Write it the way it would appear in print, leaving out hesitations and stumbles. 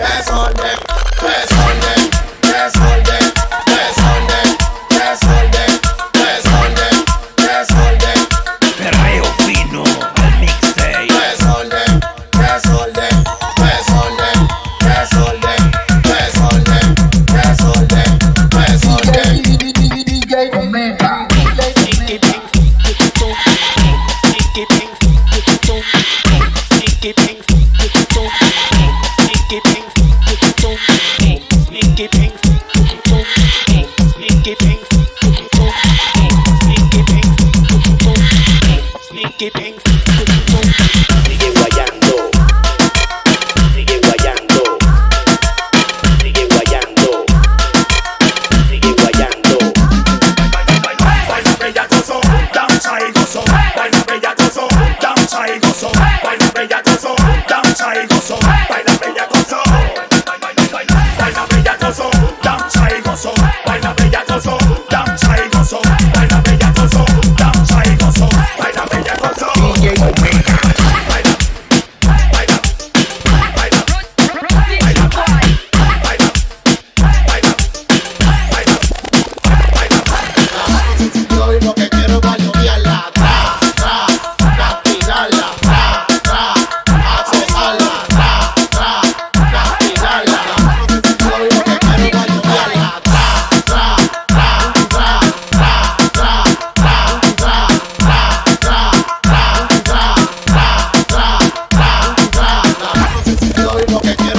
Press on them, press on them, press on them, press on them, press on them, press on them, press on them. But I opino al mixtape. Press on them, press on them, press on them, press on them, press on them, press on them, press on them. DJ Omega. Lo que